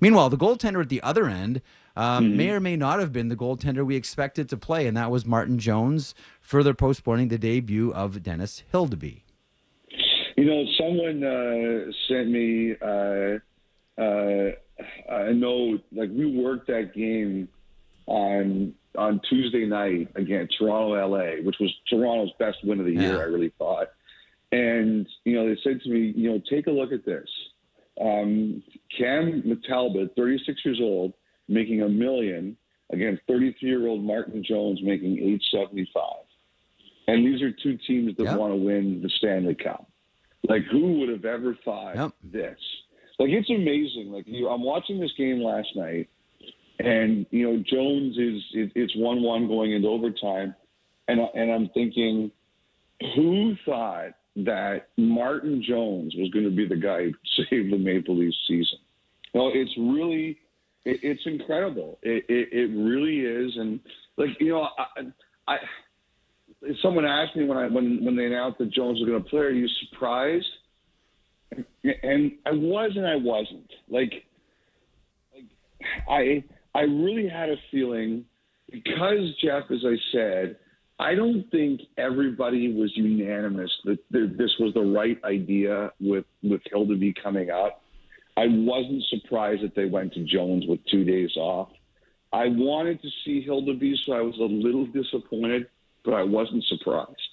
Meanwhile, the goaltender at the other end may or may not have been the goaltender we expected to play, and that was Martin Jones, further postponing the debut of Dennis Hildeby. You know, someone sent me a note. Like, we worked that game on Tuesday night against Toronto-LA, which was Toronto's best win of the year, I really thought. And, you know, they said to me, you know, take a look at this. Cam Talbot, 36 years old, making $1 million against 33-year-old Martin Jones making $875. And these are two teams that want to win the Stanley Cup. Like, who would have ever thought this? Like, it's amazing. Like, I'm watching this game last night, and, you know, Jones it's 1-1 going into overtime, and I'm thinking, who thought that Martin Jones was going to be the guy who saved the Maple Leafs season? No, it's really, it's incredible. It really is. And, like, you know, I someone asked me when they announced that Jones was going to play, are you surprised? And I was and I wasn't. I really had a feeling because, Jeff, as I said, I don't think everybody was unanimous that this was the right idea with Hildeby coming up. I wasn't surprised that they went to Jones with 2 days off. I wanted to see Hildeby, so I was a little disappointed, but I wasn't surprised.